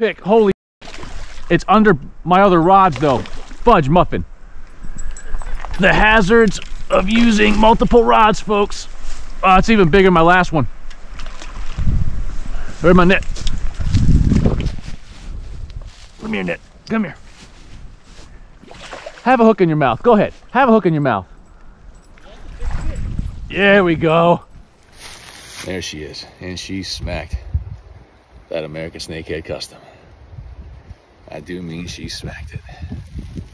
pick. Holy, it's under my other rods though. Fudge muffin. The hazards of using multiple rods, folks. It's even bigger than my last one. Where's my net? Come here, net. Come here. Have a hook in your mouth. Go ahead. Have a hook in your mouth. There we go. There she is. And she smacked that American Snakehead custom. I do mean she smacked it.